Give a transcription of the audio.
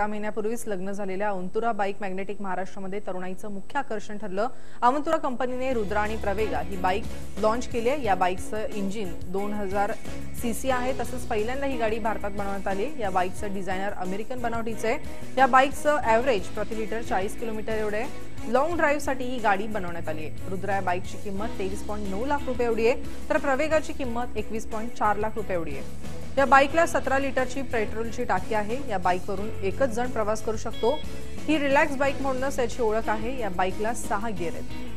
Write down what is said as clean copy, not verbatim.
एका महिन्यापूर्वीच लग्न झालेल्या अवंतुरा बाइक मॅग्नेटिक महाराष्ट्रमध्ये तरुणाईचं मुख्य आकर्षण ठरलं। अवंतुरा कंपनीने रुद्रा आणि प्रवेगा ही बाइक लॉन्च केली आहे। या बाइकचं इंजिन 2000 सीसी आहे। तसंच पहिल्यांदा ही गाडी भारतात बनवण्यात आली। या बाइकचं डिझायनर अमेरिकन बनवटीचं आहे। या बाइकचं एव्हरेज प्रति लिटर 40 किलोमीटर एवढे आहे। लॉन्ग ड्राइव्हसाठी ही गाडी बनवण्यात आली आहे। रुद्रा या बाइकची किंमत 23.9 लाख रुपये एवढी आहे, तर प्रवेगाची किंमत 21.4 लाख रुपये एवढी आहे। या बाइकला 17 लिटरची पेट्रोलची टाकी आहे। या बाइकवरून एकच जण प्रवास करू शकतो। ही रिलॅक्स बाइक म्हणूनच याची ओळख आहे। या बाइकला 6 गिअर आहेत।